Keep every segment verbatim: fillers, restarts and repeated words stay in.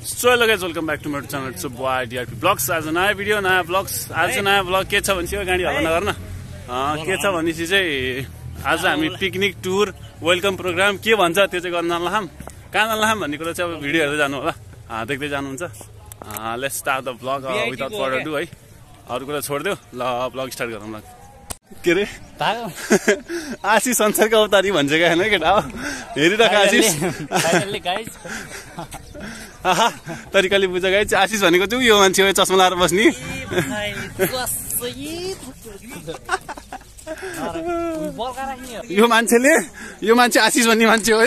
So hello guys, welcome back to my channel. It's your boy D R P Vlogs. आज नया video नया vlogs. आज नया vlog के छ भन्छ गाडी हल्ला गर्न के छ भनेसी चाहिँ आज हामी पिकनिक टुर वेलकम प्रोग्राम के भन्छ त्यो चाहिँ गर्न लाहम कहाँ गर्न लाहम भन्ने कुरा चाहिँ अब भिडियो हेर्दै जानु होला. अ देख्दै जानुहुन्छ. Let's start the vlog without further do है. अरु कुरा छोड्दियो ल vlog स्टार्ट गरौँ ल. के रे आशिष संसारको अवतारी भन्छ के हैन केटा हेरिराख आशिष फाइनली गाइस. आहा तरिकाले बुझ गाइस आशिष भनेको चाहिँ यो मान्छे हो चस्मा लाएर बस्नी. यो मान्छेले यो मान्छे आशिष भन्ने मान्छे हो.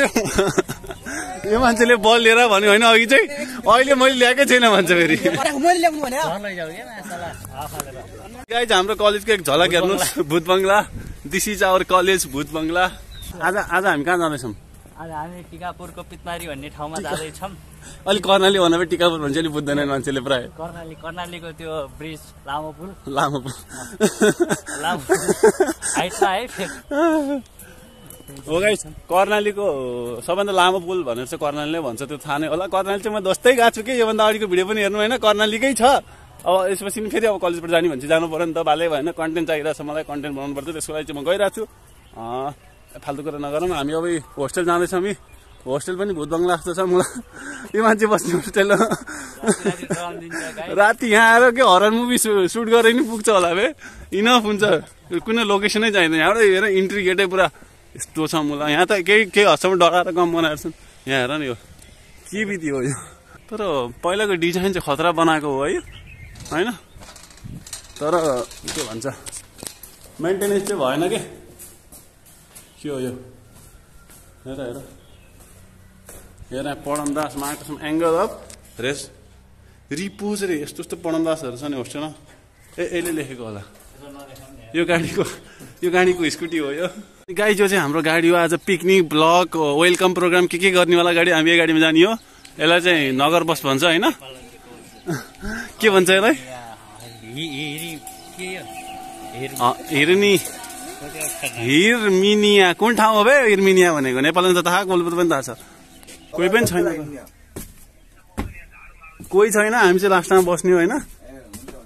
यो मान्छेले बल लिएर भन्यो हैन अघि चाहिँ अहिले मैले ल्याकै छैन भन्छ फेरि मैले ल्याउनु भने गाइस हाम्रो कलेजको एक झलक हेर्नुस् भूत बंगला. दिस इज आवर कलेज भूत बंगला. आज आज हामी कहाँ जाँदै छौं? आज हामी टिकापुरको पितमारी भन्ने ठाउँमा जाँदै छौं. अलि कर्णाली भनेर टिकापुर भन्छ अलि बुझ्दैन मान्छेले प्राय. कर्णाली कर्णालीको त्यो ब्रिज लामो पुल लामो पुल लामो हाइटमा है फेक हो गाइस. कर्णालीको सबभन्दा लामो पुल भनेर चाहिँ कर्णालीले भन्छ त्यो थाहा नै होला. कर्णाली चाहिँ म दस्तै गएको छु के योभन्दा अगाडिको भिडियो पनि हेर्नु हैन कर्णालीकै छ. अब यसपछि नि फेरि अब कलेजबाट जाने भने चाहिँ जानु पर्यो नि त बाले भएन. कन्टेन्ट चाहिरहेको छ मलाई कन्टेन्ट बनाउनु पर्छ त्यसको लागि चाहिँ म गइरहेको छु. फाल्तु कुरा नगरौँ हामी अब होस्टेल जाँदैछौँ. यी होस्टेल पनि भूत बङ्गला जस्तो छ मलाई यो मान्छे बस्ने होस्टेल राति यहाँ आएर के हरर मुभी सुट गरे नि पुग्छ होला बे. इनफ हुन्छ कुनै लोकेसनै चाहिँदैन. यहाँबाट हेर इन्ट्री गेटै पुरा यस्तो छ मलाई. यहाँ त केही केही हदसम्म डराएर कम बनाएर छन्. यहाँ हेर नि यो के बित्ति हो यो. तर पहिलाको डिजाइन चाहिँ खतरा बनाएको हो है हैन. तर के भन्छ मेन्टेनेन्स चाहिँ भएन के के हो यो. हेर हेर हेर पढमदास मार्कसम एङ्गल अफ रेस्ट रिपोज रे यस्तो यस्तो पढमदासहरू छ नि होस्टेलमा. ए यसले लेखेको होला. यो गाडीको यो गाडीको स्कुटी हो यो. गाडी जो चाहिँ हाम्रो गाडी हो आज पिकनिक ब्लग वेलकम प्रोग्राम के के गर्नेवाला गाडी. हामी यो गाडीमा जाने हो. यसलाई चाहिँ नगर बस भन्छ होइन. के भन्छ यसलाई हिरनी हिरमिनिया कुन ठाउँ हो बे. हिरमिनिया भनेको नेपालमा त थाहा गोलपुर पनि थाहा छ. कोही पनि छैन कोही छैन. हामी चाहिँ लास्ट टाइम बस्ने हो होइन.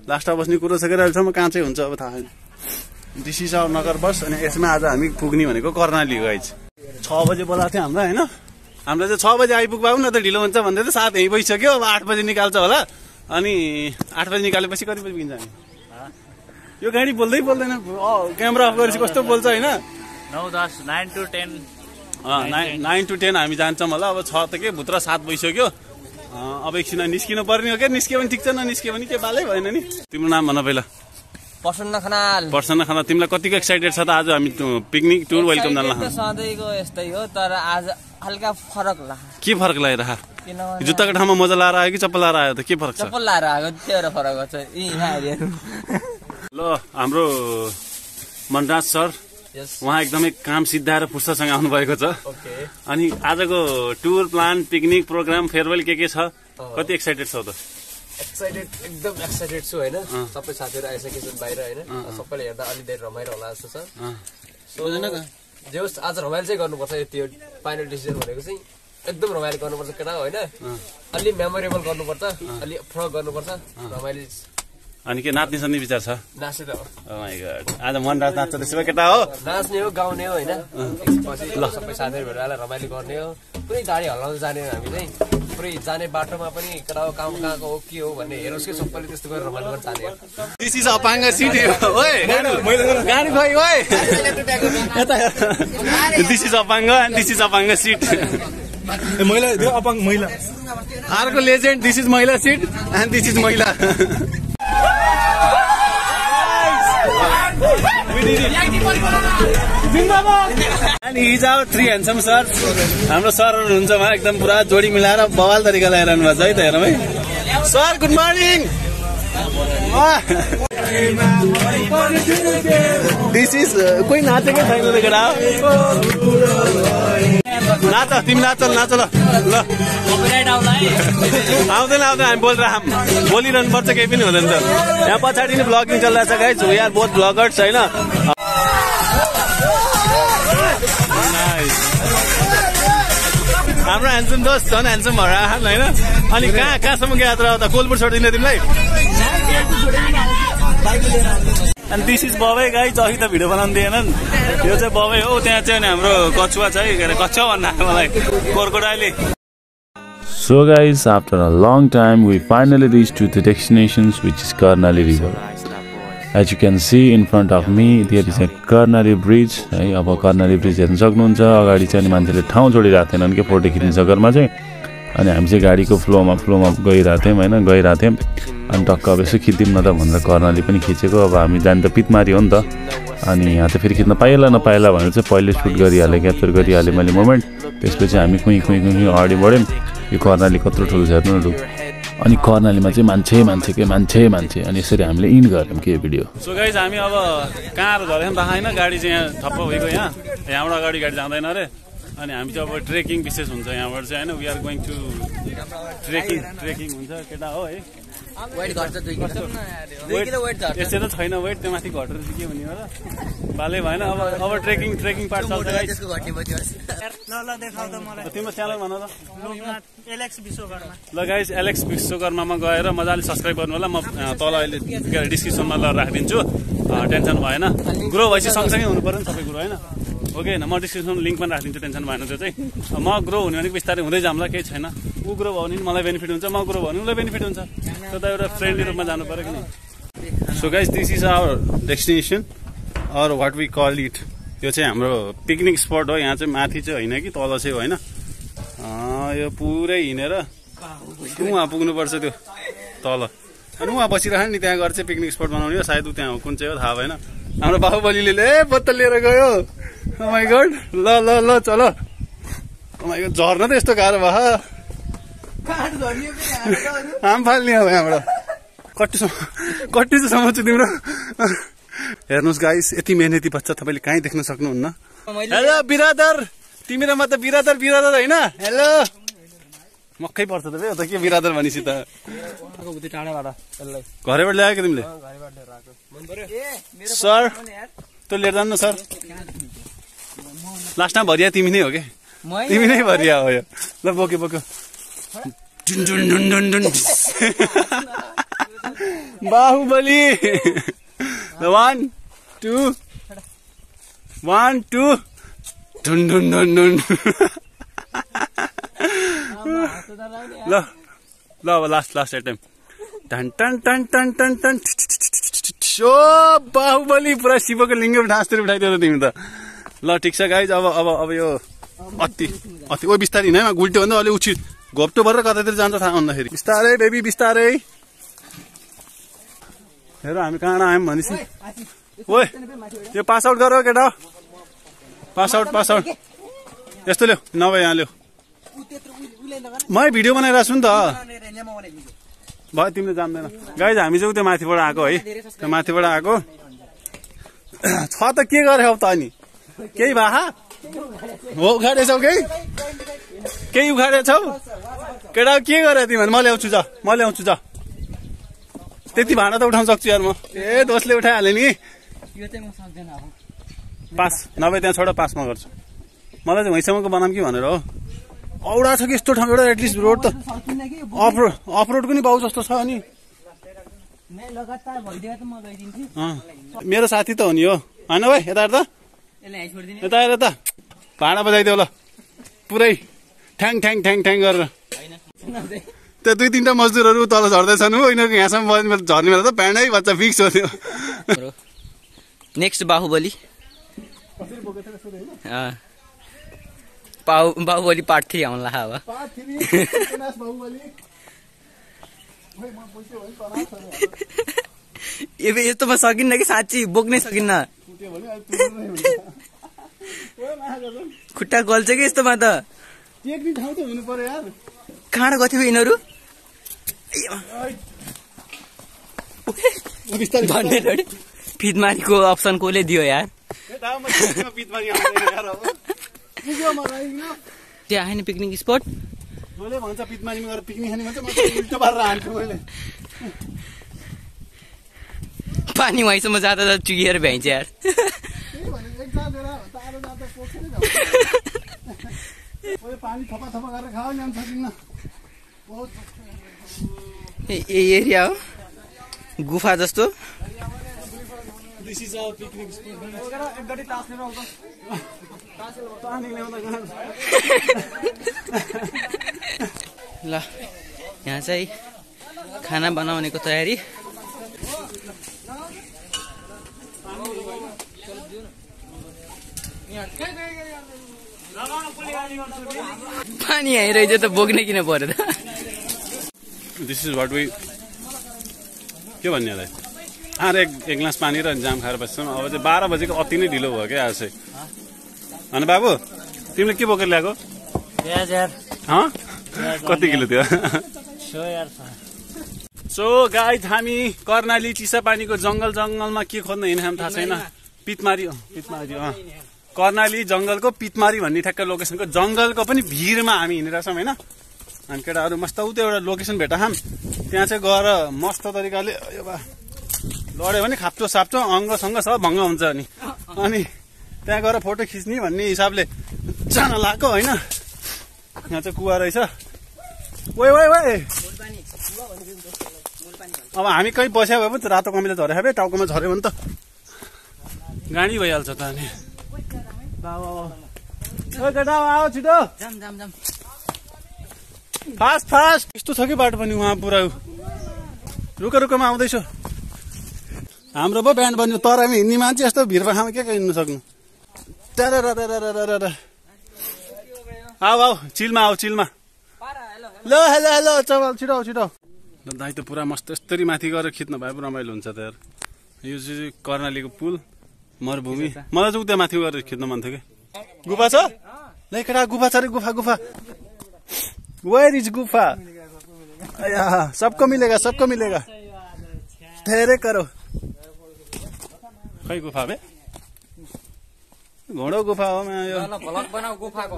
लास्ट टाइम बस्ने कुरो सकेर अहिलेसम्म कहाँ चाहिँ हुन्छ अब थाहा छैन. दिस इज आवर नगर बस. अनि यसमा आज हामी पुग्ने भनेको कर्णाली हो. छ बजे बोलाएको थियो हामीलाई होइन. हामीलाई चाहिँ छ बजे आइपुग्नु न त ढिलो हुन्छ भन्दै त सात यहीँ भइसक्यो. अब आठ बजे निकाल्छ होला. अनि आठ बजे निकालेपछि कति बजी पुगिन्छ हामी. यो गाडी बोल्दै बोल्दैन क्यामेरा अफ गरेपछि कस्तो बोल्छ होइन. नौ दस nine to ten nine to ten हामी जान्छौँ होला. अब छ त के भुत्र सात भइसक्यो. अब एकछिन निस्किनु पर्ने हो क्या. निस्क्यो भने ठिक छ ननिस्क्यो भने के बालै भएन नि. तिम्रो नाम भन पहिला. प्रसन्न खनाल. प्रसन्न खनाल तिमीलाई कतिको एक्साइटेड छ त आज हामी पिकनिक टुर वेलकम गर्न लाहौँ. सधैँको यस्तै हो तर आज हल्का फरक लाग्यो. के फरक लागिरहा जुत्ताको ठाउँमा मजा लाएर आयो कि चप्पल लाएर आयो त के फरक छ. चप्पल लाएर आएको त्यो फरक छ. ल हाम्रो मनराज सर उहाँ एकदमै काम सिद्धाएर फुर्सदसँग आउनुभएको छ. अनि आजको tour plan picnic programme farewell के के छ कति एक्साइटेड छ त. एक्साइटेड एकदम एक्साइटेड छु होइन. सबै साथीहरू आइसकेछन् बाहिर होइन. सबैले हेर्दा अलि धेरै रमाइलो होला जस्तो छ. सोझेन जे होस् आज रमाइलो चाहिँ गर्नुपर्छ. यति हो फाइनल डिसिजन भनेको चाहिँ एकदम रमाइलो गर्नुपर्छ केटा होइन. अलि मेमोरेबल गर्नुपर्छ अलि फ्रक गर्नुपर्छ रमाइलो. अनि के नाच्ने सन्ने विचार छ. नाच्ने त ओ माय गॉड आज मनराज नाच्छ त्यसो केटा हो. नाच्ने हो गाउने हो होइन. ल सबै साथीहरू भेटेर रमाइलो गर्ने हो. पुरै दाडी हल्लाउँदै जाने हो हामी चाहिँ. पुरै जाने बाटोमा पनि केटा हो काम कहाँको हो के हो भन्ने हेरोस् कि सबैले त्यस्तो गरेर रमाइलो गर्न चाहने. दिस इज अपाङ्ग सिटी ओए मैले गाडी खोइ ओए दिस इज अपाङ्ग एन्ड दिस इज अपाङ्ग सिट. महिला त्यो अपाङ्ग महिला आरको लेजेन्ड. दिस इज महिला सिट एन्ड दिस इज महिला. And he is our three handsome sirs. हाम्रो सरहरू हुन्छ उहाँ एकदम पुरा जोडी मिलाएर बवाल तरिका लगाइरहनु भएको छ है त हेरौँ है. Sir good morning. This is कोही नाचेकै छैन त केटा. नाच तिमी नाच नाच ल ल. आउँदैन आउँदैन हामी बोलेर हाम बोलिरहनु पर्छ केही पनि हुँदैन त. यहाँ पछाडि नै ब्लगिङ चलिरहेको छ guys. We are both bloggers होइन. हाम्रो ह्यान्डसम दोस्त झन् ह्यान्डसम भएर आएन होइन. अनि कहाँ कहाँसम्म यात्रा हो त कोलपुर छोड्दिन तिमीलाई एन्ड दिस इज बबै गाइज अघि त भिडियो बनाउन दिएनन् यो चाहिँ बबै हो त्यहाँ चाहिँ हाम्रो कछुवा छ के अरे कछुवा भन्नु आयो मलाई कोरकोडाइले So guys, after a long time, we finally reached to the destination, which is Karnali River. As you can see in front of me, there is a Karnali Bridge. Hey, ab Karnali Bridge हेर्न सक्नुहुन्छ अगाडि चाहिँ मान्छेले ठाउँ जोडिराथेनन् के photo खिच्न जगरमा चाहिँ अनि हामी चाहिँ गाडीको फ्लोमा फ्लोमा गइराथेम हैन गइराथेम अनि टक्क अब यसो खिच्दिम न त भनेर कर्णाली पनि खिचेको अब हामी जान त पितमारी हो नि त अनि यहाँ त फेरि खिच्न पाइएला नपाइएला भनेर चाहिँ पहिले सुट गरिहाले क्याप्चर गरिहाले मैले मोमेन्ट त्यसपछि हामी कुइ कुइ कुइ अगाडि बढ्यौँ यो कर्णाली कत्रो ठुलो छ हेर्नु अनि कर्णालीमा चाहिँ मान्छे मान्छेकै मान्छे मान्छे अनि यसरी हामीले इन गऱ्यौँ के भिडियो सो गाइज हामी अब कहाँ झऱ्यौँ थाहा छैन गाडी चाहिँ यहाँ ठप्प भएको यहाँ यहाँबाट अगाडि गाडी जाँदैन अरे अनि हामी चाहिँ अब ट्रेकिङ विशेष हुन्छ यहाँबाट चाहिँ हैन we are going to trekking trekking हुन्छ केटा हो है वेट घट्छ दुई किलो वेट घट्छ त्यसै त छैन वेट त्यो माथि घटेर के हुने हो र बाले भएन अब अब ट्रेकिङ ट्रेकिङ पार्ट चल्छ गाइस त्यसको घट्ने भयो ल ल देखाउ त मलाई तिम्रो च्यानल भन त एलेक्स विश्वकर्मा ल गाइस एलेक्स विश्वकर्मामा गएर मजाले सब्स्क्राइब गर्नु होला म तल अहिले डिस्क्रिप्सनमा ल राखिदिन्छु टेन्सन भएन ग्रो भएपछि सँगसँगै हुनु पर्यो नि सबै कुरो हैन ओके न म डिस्क्रिप्सन लिंक पनि राखिदिन्छु टेन्सन भएन त्यो चाहिँ म ग्रो हुने भनेको बिस्तारै हुँदै जामला केही छैन ऊ ग्रो भयो भने मलाई बेनिफिट हुन्छ म ग्रो भयो भने उलाई बेनिफिट हुन्छ त्यो त एउटा फ्रेन्डली रूपमा जानु पर्यो कि नि so guys this is our destination or what we call it यो चाहिँ हाम्रो पिकनिक स्पट हो यहाँ चाहिँ माथि चाहिँ होइन कि तल चाहिँ होइन यो पुरै हिँडेर उहाँ पुग्नुपर्छ त्यो तल अनि उहाँ बसिरहने नि त्यहाँ गएर चाहिँ पिकनिक स्पट बनाउने हो सायद ऊ त्यहाँ कुन चाहिँ हो थाहा भएन हाम्रो बाहुबलीले ए बोतल लिएर गयो Oh my god, ल ल ल चलो Oh my god, झर्न त यस्तो गाह्रो भयो आम फाल्ने अब यहाँबाट कट्टीसम्म कट्टीसम्म चाहिँ तिम्रो हेर्नुहोस् गाइस यति मेहनती बच्चा तपाईँले कहीँ देख्न सक्नुहुन्न हेलो बिरादर तिमी र म त बिरादर बिरादर होइन हेलो मक्कै पर्छ त बे त के बिरादर भनेपछि त घरैबाट ल्याएको तिमीले सर त्यो लिएर जानु न सर लास्ट टाइम भरिया तिमी नै हो के तिमी नै भरिया हो यो ल बोक्यो बोक्यो Baahubali one two one two ढुन ढुन ढुन ढुन ल ल अब लास्ट लास्ट एटेम्प टन टन टन टन टन टन सो बाहुबली पुरा शिवको लिङ्ग ढाँसतिर उठाइदियो त तिमी त ल ठिक छ गाइज अब अब अब यो अति अति ओ बिस्तारै हिँड्न गुल्टी भन्दा अलि उछि घोप्टो भएर कतातिर जान्छ थाहा हुँदाखेरि बिस्तारै बेबी बिस्तारै हेर हामी कहाँ आयौँ भनेपछि ओ यो पास आउट गर केटा पास आउट पास आउट यस्तो ल्याऊ नभए यहाँ ल्याऊ म भिडियो बनाइरहेको छु नि त भयो तिमीले जान्दैन गाइज हामी चाहिँ त्यो माथिबाट आएको है त्यो माथिबाट आएको छ त के गरे हौ त अनि केही भा हो उखाडेछौ केही केही उखाडेछौ केटा के गरे तिमीहरू म ल्याउँछु जा म ल्याउँछु जा त्यति भाँडा त उठाउन सक्छु यार म ए दोषले उठाइहाले नि यो चाहिँ म सक्दैन अब पास नभए त्यहाँ छोड पास म गर्छु मलाई चाहिँ भइसम्मको बनाम कि भनेर हो औडा छ कि यस्तो ठाउँ एउटा एटलिस्ट रोड त अफ रोड अफ रोड पनि पाउ जस्तो छ अनि मेरो साथी त हो नि हो होइन भाइ यता हेर्दा यता आएर त भाँडा बजाइदेऊ ल पुरै ठ्याङ ठ्याङ ठ्याङ ठ्याङ गरेर त्यो दुई तिनवटा मजदुरहरू तल झर्दैछन् हो यिनीहरूको यहाँसम्म झर्ने बेला त ब्यान्डै बच्चा फिक्स हो त्यो next Baahubali Baahubali part three आउनु ला अब यस्तो म सकिन्न कि साँच्ची बोक्नै सकिन्न खुट्टा गल्छ कि यस्तोमा त कहाँ गएको थियो यिनीहरू फितमारीको अप्सन कसले दियो यार त्यहाँ आएन पिकनिक स्पट पानी वहीँसम्म जाँदा त चुगिएर भ्याइन्छ यार ये एरिया हो गुफा जस्तो. This is our picnic spot. ला यहाँ चाहिँ खाना बनाउनेको तयारी. This is what we के भन्ने होला आरे एक ग्लास पानी र जाम खाएर बस्छौं. अब चाहिँ बाह्र बजेको अति नै ढिलो भयो के आज चाहिँ. हैन बाबु तिमीले के बोकेर ल्याको? प्याज यार. ह कति किलो थियो? सो यार. सो गाइस हामी कर्णाली चिसापानीको जंगल जंगलमा के खोज्न हिँड्ने हामी थाहा छैन. पितमारी पितमारी अ कर्णाली जंगलको पितमारी भन्ने ठ्याक्क लोकेसनको जंगलको पनि भीरमा हामी हिँडेर छौं हैन. अनि केटाहरु मस्त उते एउटा लोकेसन भेटा हम त्यहाँ चाहिँ गएर मस्त तरिकाले यो बा लड्यो भने खाप्टो साप्टो अंगसँग सब भंग हुन्छ नि. अनि त्यहाँ गएर फोटो खिच्ने भन्ने हिसाबले जान लाको हैन. यहाँ चाहिँ कुवा रहेछ. ओइ ओइ ओइ अब हामी कहीं बस्या भए पनि रातो कमीले झर्या भए टाउकोमा झर्यो भने त गाडी भइहाल्छ त अनि. ओइ केटा आओ छिटो जाम जाम जाम फास्ट फास्ट. यस्तो छ कि बाटो पनि उहाँ पुरा रुक रुकमा आउँदै छ. हाम्रो पो ब्यान्ड बन्यो तर हामी हिन्दी मान्छे यस्तो भिरपाखामा के हिँड्नु सक्नु. आऊ आऊ चिलमा आऊ चिलमा ल हेलो हेलो चल छिटो छिटो. दाइ त पुरा मस्त यस्तरी माथि गएर खिच्नु भए रमाइलो हुन्छ त यार. यो चाहिँ कर्णालीको पुल मरुभूमि. मलाई चाहिँ उता माथि गएर खिच्नु मन थियो के. गुफा छ ल केटा गुफा छ रे गुफा गुफा. Where is Gufa? Yeah, सबको मिलेगा सबको मिलेगा. धैर्य करो. खै गुफा बे? घोडो गुफा हो म यो. भ्लग बनाऊ गुफाको.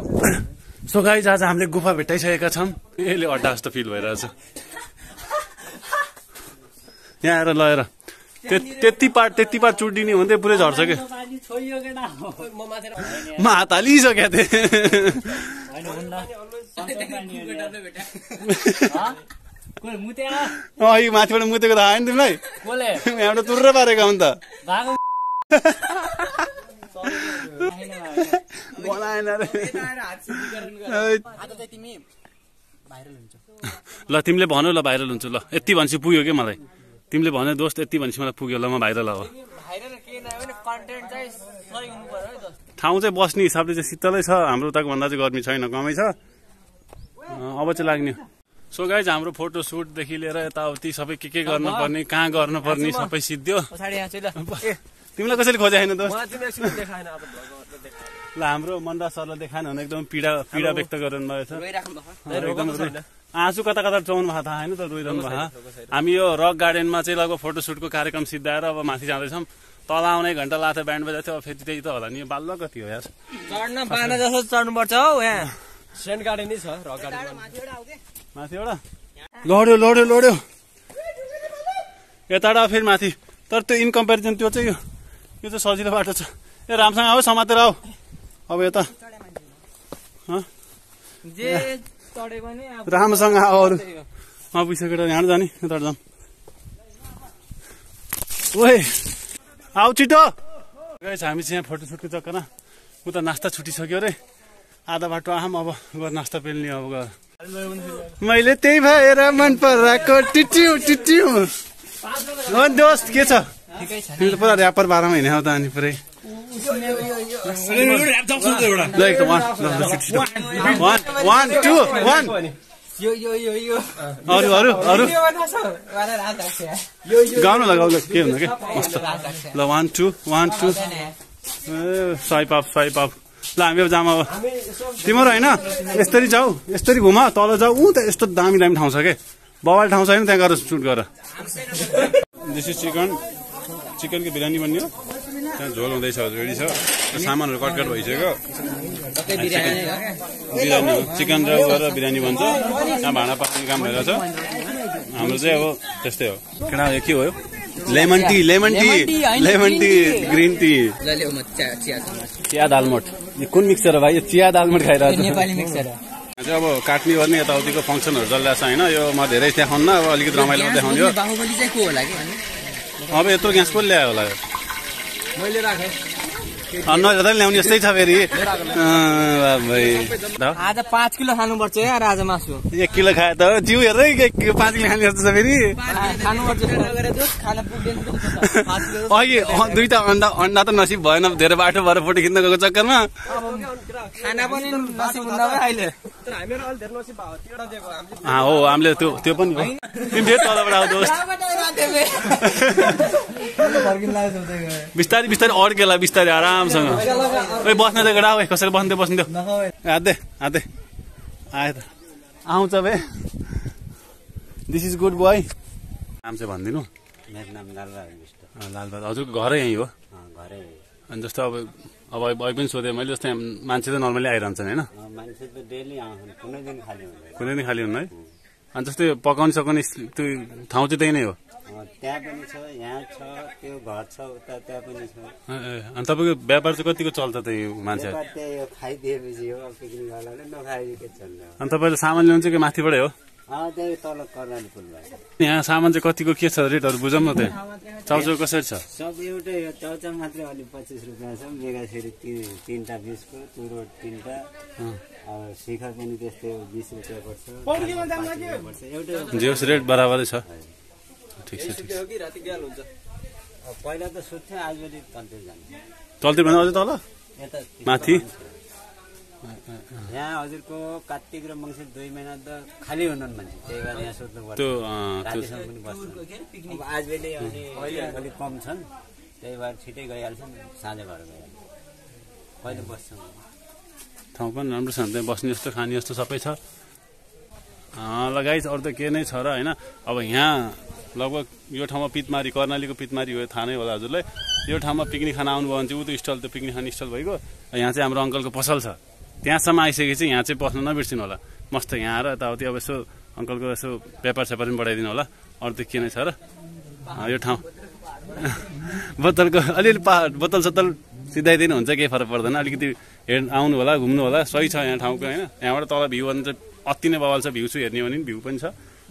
सो गाइस आज हामीले गुफा भेटाइसकेका छौं. यसले अटास्तो फिल भइरहेछ. यहाँ आएर लएर त्यति पार त्यति पार चुड्डिनी हुँदै पुरै झर्छ के. म हात हालिसकेको थिएँ. माथिबाट मुतेको थाहा होइन तिमीलाई. यहाँबाट तुर्र पारेको हो नि त. ल तिमीले भनौ ल भाइरल हुन्छु ल. यति भनेपछि पुग्यो क्या मलाई. तिमीले भन्यो दोस्त यति भनेपछि मलाई पुग्यो ल म भाइरल हो. ठाउँ चाहिँ बस्ने हिसाबले चाहिँ शीतलै छ. हाम्रो उताको भन्दा चाहिँ गर्मी छैन कमै छ. अब चाहिँ लाग्ने. सो गाइज हाम्रो फोटो सुटदेखि लिएर यताउति सबै के के गर्नुपर्ने कहाँ गर्नुपर्ने सबै सिद्धियो. तिमीलाई कसरी खोजे होइन दोस्त. ल हाम्रो मन्दा सरलाई देखाएन भने एकदम पीडा पीडा व्यक्त गर्नु भएछ. आँसु कता कता चौन भा थाहा होइन त रोइरहनु भा. हामी यो रक गार्डनमा चाहिँ लगभग फोटोसुटको कार्यक्रम सिद्धाएर अब माथि जाँदैछौँ. तल आउने घण्टा लाथो ब्यान्ड बजाएको थियो. अब फेरि त्यही त होला नि. यो बाल्लो कति हो यार. चढ्न बाना जस्तो चढ्नुपर्छ हौ. यहाँ सेन्ट गार्डन नै छ रक गार्डन माथिबाट लड्यो लड्यो लड्यो यताबाट फेरि माथि. तर त्यो इन कम्पेरिजन त्यो चाहिँ यो यो चाहिँ सजिलो बाटो छ. ए रामसँग आऊ समातेर आऊ. अब यता रामसँग आऊ. अरू अँ पुगिसक्यो यहाँ जाने यता जाम. ओए आऊ छिटो. हामी चाहिँ यहाँ फोटोसुटको चक्करमा उता नास्ता छुटिसक्यो रे. आधा बाटो आम अब गएर नास्ता पेल्ने. अब गएर मैले त्यही भएर मन पराएको टिट्यु टिट्यु हो दोस्त. के छ पुरा ऱ्यापर बाह्रमा हिँड्ने हो त अनि पुरै. अरू अरू अरू गाउनु ल गाउनु के हुनु के मस्त ल. One two one two swipe up swipe up. ल हामी अब जाम. अब तिम्रो होइन यसरी जाऊ यसरी घुम तल जाऊ. ऊ त यस्तो दामी दामी ठाउँ छ के. बवाल ठाउँ छैन त्यहाँ गएर सुट गर. दिस इज चिकन चिकनको बिरयानी बन्यो. त्यहाँ झोल हुँदैछ रेडी छ. सामानहरू कटकट भइसक्यो. बिरयानी चिकन र बिरयानी बन्छ. त्यहाँ भाँडा पाक्ने काम भइरहेछ. हाम्रो चाहिँ अब त्यस्तै हो. केटा के हो lemon tea lemon tea lemon tea green tea चिया दालमोट. यो कुन मिक्सर हो भाइ. यो चिया दालमोट खाइरहेको छ नेपाली मिक्सर. जब काटनी गर्ने यताउतिको फंक्शनहरु जल्ला छ हैन यो म धेरै देखाउन अब अलिकति रमाइलो देखाउनु हो बाहुबली चाहिँ को होला के अब यत्रो ग्यास पनि ल्याए होला मैले राखे अन्न जता ल्याउने यस्तै छ फेरि भाइ आज पाँच किलो खानु पर्छ यार आज मासु एक किलो खाए त जिउ हेर्दै पाँच किलो खानु पर्छ फेरि खानु पर्छ नगरे जस खाना पुग्दैन अघि दुईटा अन्डा अन्डा त नसिब भएन धेरै बाटो भएर फोटो खिच्न गएको चक्करमा खाना पनि नसिब हुँदा अहिले तर हामीहरु अलि धेरै नसिब भयो त्यो दिएको हामीले हा हो हामीले त्यो त्यो पनि हो तिमी तलबाट आउ दोस्त बिस्तारै बिस्तारै अड्केला बिस्तारै आरामसँग ओइ बस्न त गडा ओइ कसरी बस्न बस्न दे आदे आदे आए त आउँछ बे दिस इज गुड बॉय नाम चाहिँ भन्दिनु मेरो नाम लालबहादुर विष्ट लालबहादुर हजुर घरै यही हो घरै अनि जस्तो अब अब भाइ पनि सोधे मैले जस्तो मान्छे त नर्मली आइरहन्छन् हैन मान्छे त डेली आउँछन् कुनै दिन खाली हुँदैन कुनै दिन खाली हुँदैन है अनि जस्तो पकाउन सक्ने त्यो ठाउँ चाहिँ त्यही नै हो त्यहाँ पनि छ यहाँ छ त्यो घर छ उता त्यहाँ पनि छ अनि तपाईको व्यापार चाहिँ कतिको चल्छ त यो मान्छे त्यो खाइदिएपछि हो पिकनिकवालाले नखाइदिएको चल्छ अनि तपाईले सामान ल्याउँछ के माथिबाट हो अ त्यही तल कर्णाली पुलबाट यहाँ सामान चाहिँ कतिको के छ रेटहरु बुझौं न त चाउचाउ कसरी छ सब एउटै हो चाउचाउ मात्र अलि पच्चीस रुपैयाँ छ मेगा फेरि तीनटा बीस को तुरो तीनटा अब शिखर पनि त्यस्तै हो बीस रुपैयाँ पर्छ एउटै जेस रेट बराबरै छ ठीक छ ठीक छ कि राति ग्याल हुन्छ पहिला त सुत्थे आजभोलि तल्तिर जान्छ तल्तिर भन्दा अझ तल यता माथि यहाँ हजुरको कार्तिक र मङ्सिर दुई महिना त खाली हुनुन् मान्छे त्यही भएर यहाँ सुत्नु पर्छ त्यो रातिसम्म पनि बस्छ अब आजभोलि अनि अलिक कम छन् त्यही भएर छिटै गइहाल्छन् साँझ घर गइहाल्छन् कहिले बस्छन् ठाउँ पनि राम्रो छ त्यहाँ बस्ने जस्तो खाने जस्तो सबै छ लगाइस अरू त के नै छ र हैन अब यहाँ लगभग यो ठाउँमा पितमारी कर्णालीको पितमारी हो थाहा नै होला हजुरलाई यो ठाउँमा पिकनिक खान आउनुभयो भने चाहिँ ऊ त्यो स्टल त्यो पिकनिक खाने स्टल भइगयो यहाँ चाहिँ हाम्रो अङ्कलको पसल छ त्यहाँसम्म आइसकेपछि यहाँ चाहिँ पस्न नबिर्सिनु होला मस्त यहाँ आएर यताउति अब यसो अङ्कलको यसो व्यापार स्यापार पनि बढाइदिनु होला अरू त के नै छ र यो ठाउँ बोतलको अलिअलि बोतल सोतल सिधाइदिनु हुन्छ केही फरक पर्दैन अलिकति हेर्नु आउनु होला घुम्नु होला सही छ यहाँ ठाउँको होइन यहाँबाट तल भ्यू भने चाहिँ अति नै बवाल छ भ्यू चाहिँ हेर्ने भने भ्यू पनि छ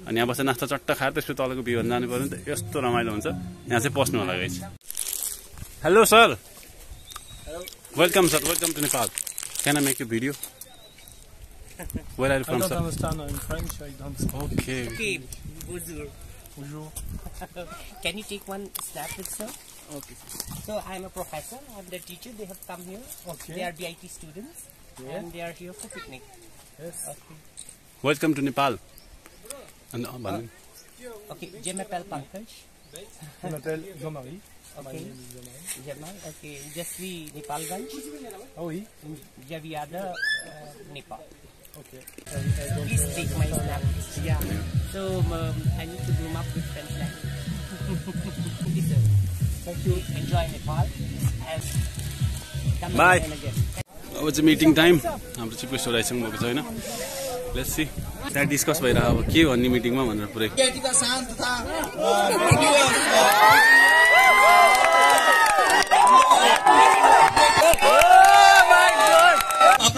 अनि यहाँ बस्दा नास्ता चट्ट खाएर त्यसको तलको भ्यू हेर्न जानु पर्यो नि त यस्तो रमाइलो हुन्छ यहाँ चाहिँ पस्नु होला guys hello sir welcome sir welcome to Nepal can I make you video where are you from sir okay Bonjour. Can you take one snap with sir? Okay. So I am a professor. I am the teacher. They have come here. Okay. They are B I T students yeah. and they are here for picnic. Yes. Okay. Welcome to Nepal. And uh, uh, okay. Je m'appelle Pankaj. Je m'appelle Jean-Marie. Okay. Jean-Marie. Okay. Je suis Nepalganj. Ah oui. Je viens de uh, Nepal. Okay. I, I Please take my snap. Yeah. So um, I need to groom up with French language. Thank you. Enjoy Nepal. And come Bye. Again. Now it's a meeting time. हाम्रो चाहिँ press राइसँग भएको छ हैन. Let's see. त्यहाँ discuss भइरा अब के भन्ने मिटिङमा भनेर पुरै. केटीका शान्त तथा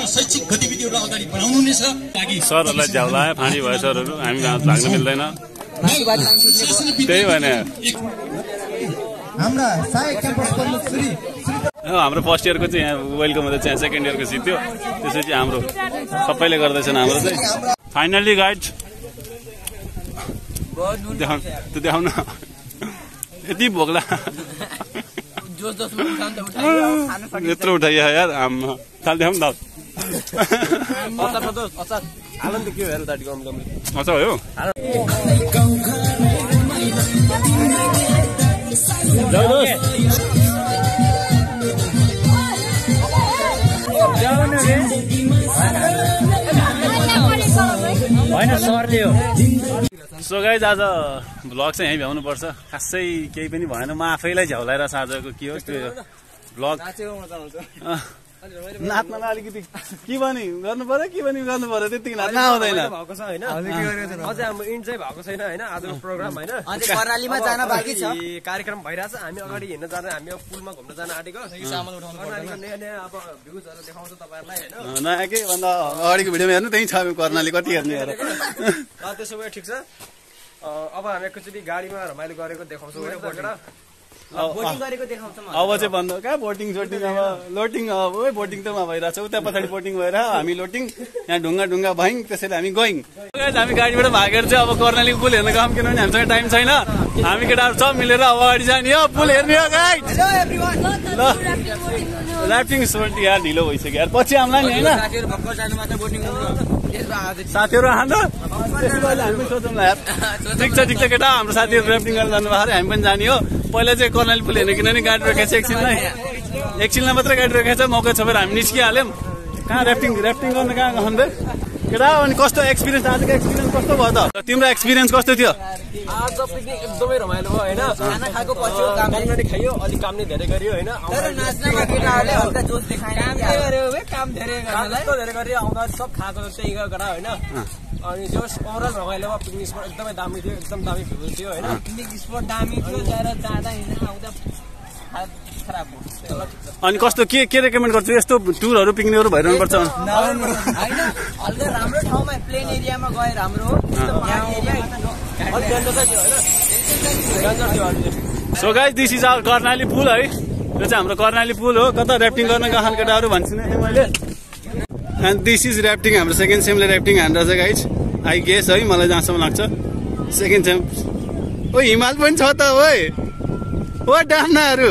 शैक्षिक गतिविधिहरु अगाडि बढाउनु हुनेछ ताकि सरहरुलाई झ्याउला फानी भयो सरहरु हामी हात लाग्न मिल्दैन त्यही भने हाम्रो सहायक क्याम्पस प्रमुख श्री हाम्रो फर्स्ट इयरको चाहिँ यहाँ वेलकम हुँदै चाहिँ सेकेन्ड इयरको जित्यो त्यसपछि हाम्रो सबैले गर्दैछन् हाम्रो चाहिँ फाइनली गाइड त्यो देखाउन यति भोग्ला जोस जोस उठाउँदै उठायो यत्रो उठायो यार आम्मा थाल देखाउन दाउ सो गाइज आज भ्लग चाहिँ यहीँ भ्याउनु पर्छ खासै केही पनि भएन म आफैलाई झ्याउलाएर आजको के हो त्यो भ्लग नाच्न अलिकति के भने गर्नु पर्यो के भने गर्नु पर्यो त्यति नाच्न आउँदैन भएको छ हैन अझै हाम्रो इन्ड चाहिँ भएको छैन हैन आजको प्रोग्राम हैन अझै कर्णालीमा जान बाकी छ कार्यक्रम भइराछ हामी अगाडि हिँड्न जाने हामी अब पुलमा घुम्न जान आटेको सामान उठाउनु पर्छ नयाँ अब भ्यूजहरु देखाउँछ तपाईहरुलाई हैन नयाँ के भन्दा अगाडिको भिडियोमा हेर्नु त्यही छ हामी कर्णाली कति हेर्ने हेर ल त्यसो भए ठीक छ अब हामी एकचोटी गाडीमा रमाइलो गरेको देखाउँछौ है बटडा बोटिङ गरेको देखाउँछ म अब चाहिँ बन्द का बोटिङ जोटिङ अब लोटिङ अब ओइ बोटिङ त म भइरा छ उता पछाडी बोटिङ भएर हामी लोटिङ यहाँ ढुङ्गा ढुङ्गा भइङ त्यसैले हामी गोइङ गाइस हामी गाडीबाट भागेर चाहिँ अब कर्णालीको पुल हेर्न गयौँ किनभने हामीसँग टाइम छैन हामी केटाहरु सब मिलेर अब अगाडि जाने हो पुल हेर्ने हो गाइस हेलो एभ्रीवन राफ्टिङ सोल्ट यार ढिलो भइसक्यो यार पछि आउँला नि हैन साथीहरु भक्क जानु मात्र बोटिङ गर्नु साथीहरु आन्द त्यसैले हामी सोचौँला यार ठिक छ ठिक छ केटा हाम्रो साथीहरु राफ्टिङ गर्न जानु भएर हामी पनि जाने हो पहिले चाहिँ कर्णाली पुल हेर्ने किनभने गाडी रोकेछ एकछिनलाई एकछिनलाई मात्रै गाडी रोकेछ मौका छोपेर हामी निस्किहाल्यौँ कहाँ ऱ्याफ्टिङ ऱ्याफ्टिङ गर्न कहाँ गएर केटा अनि कस्तो एक्सपिरियन्स आजको एक्सपिरियन्स कस्तो भयो त तिम्रो एक्सपिरियन्स कस्तो थियो आज पिकनिक एकदमै रमाइलो भयो हैन खाना खाएको पछि काम गर्ने खाइयो अलि काम नै धेरै गरियो हैन तर नाच्नका केटाहरूले हल्का जोश देखाएन काम गरे बे काम धेरै गर्नलाई काम धेरै गरे आउँदा सब खाएको चाहिँ इगा गरा हैन अनि जोस ओरल रमाइलो भयो पिकनिक स्पट एकदमै दामी थियो एकदम दामी भ्यू थियो हैन पिकनिक स्पट दामी थियो जाएर जाँदा हैन आउँदा अनि कस्तो के के रेकमेन्ड गर्छु यस्तो टुरहरू पिकनिकहरू भइरहनु पर्छ हैन अलि राम्रो ठाउँमा प्लेन एरियामा गए राम्रो हो यहाँ एरिया अलि गन्दा थियो हैन गन्दा थियो so guys this is our Karnali पुल है यो चाहिँ हाम्रो कर्णाली पुल हो कता ऱ्याफ्टिङ गर्न गएन केटाहरू भन्छु नि मैले एन्ड दिस इज ऱ्याफ्टिङ हाम्रो सेकेन्ड सेमले ऱ्याफ्टिङ हाम्रो छ गाइस आई गेस है मलाई जहाँसम्म लाग्छ सेकेन्ड सेम ओ हिमाल पनि छ त ओइ ओ डाम्नाहरू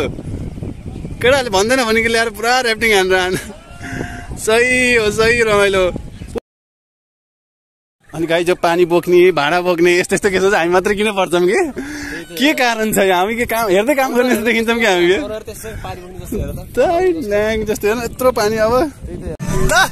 केटाहरूले भन्दैन भनेको ल्याएर पुरा ऱ्याफ्टिङ हान्नु सही हो सही रमाइलो अनि गाई जो पानी बोक्ने भाँडा बोक्ने यस्तो यस्तो के छ हामी मात्र किन पर्छौँ कि के कारण छ हामी के काम हेर्दै काम गर्ने जस्तो देखिन्छौँ कि हामी न्याङ जस्तो हेर्नु यत्रो पानी अब देखिन Done!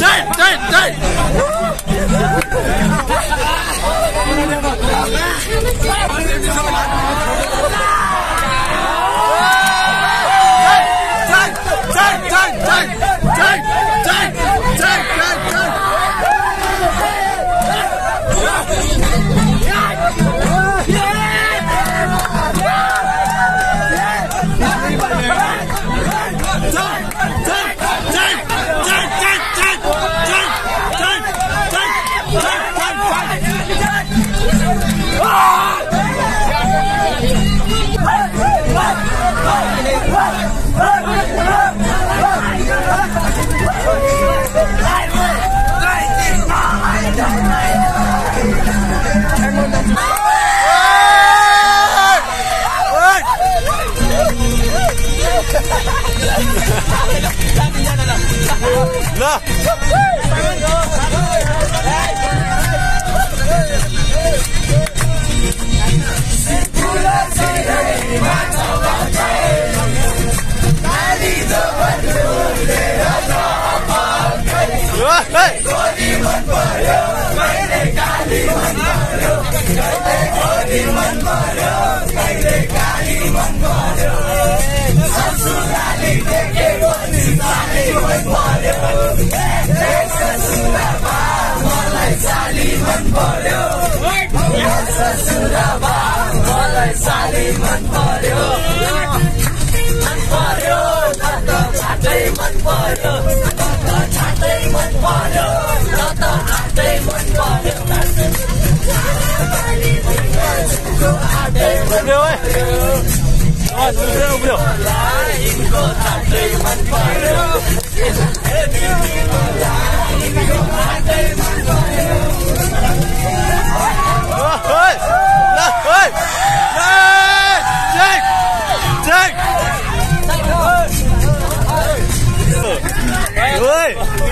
Done! Done!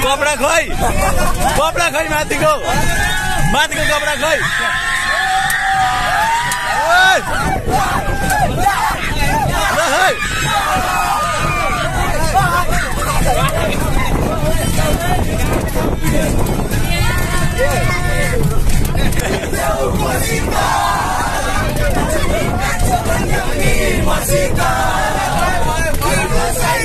Gopra khoi, gopra khoi, mati go, mati go, gopra khoi.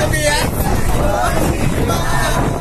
do me?